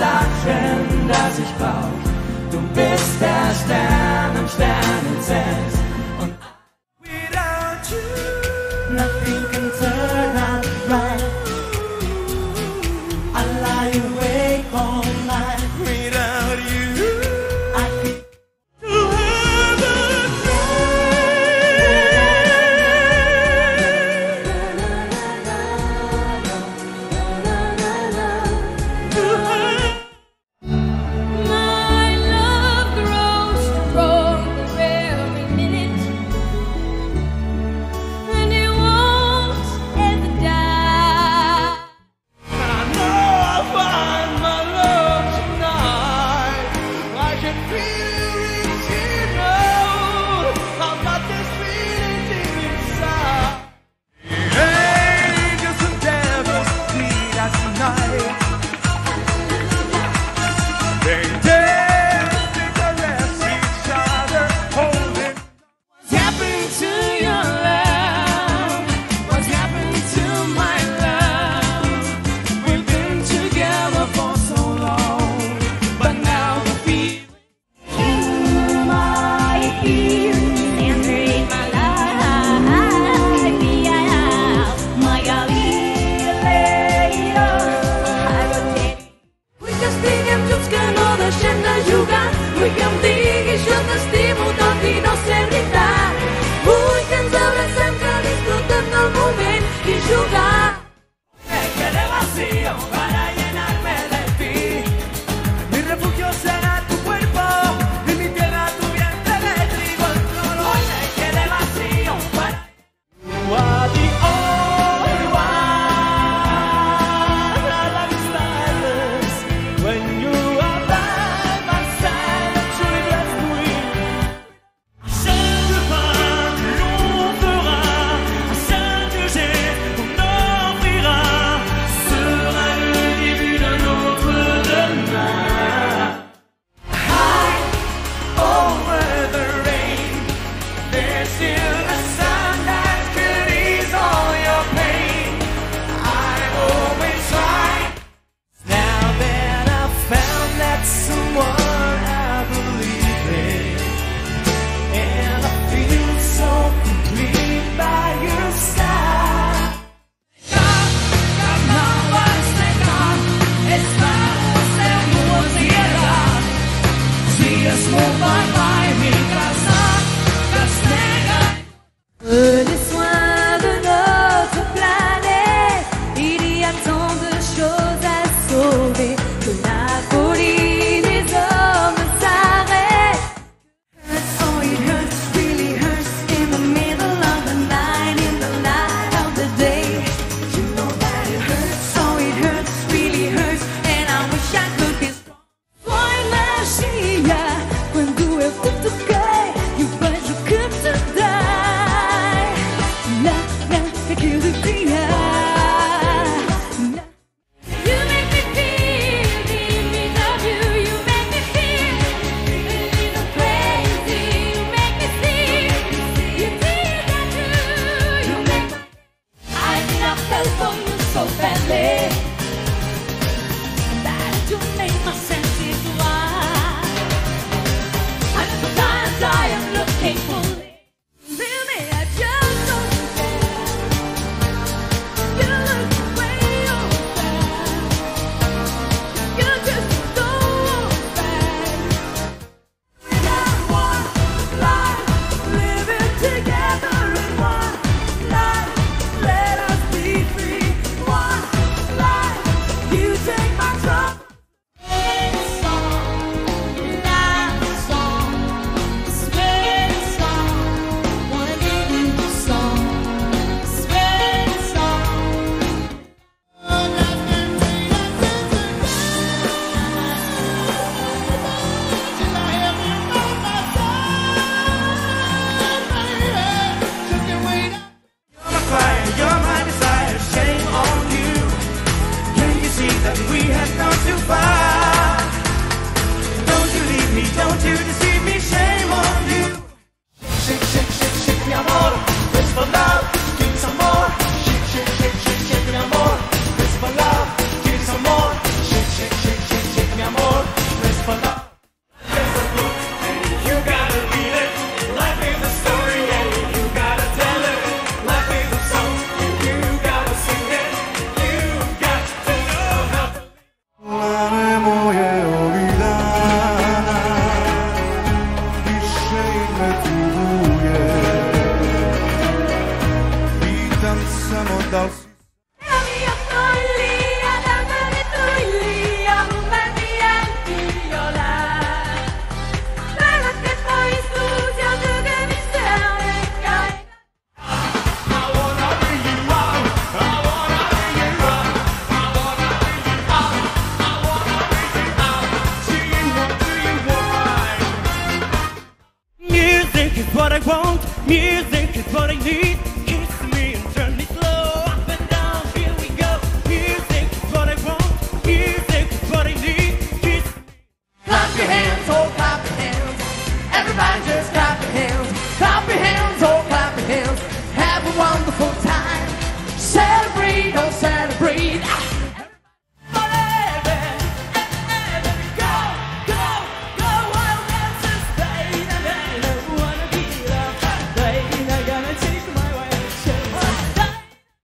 Lachen, das ich brauch. Du bist der Stern am Sternenzelt. Und without you, nothing can turn out right. I lie awake all night. Without you, I can to heaven. To heaven. My love grows strong. What I want, music is what I need. Kiss me and turn me slow, up and down, here we go. Music is what I want, music is what I need. Kiss me. Clap your hands, oh clap your hands. Everybody just clap.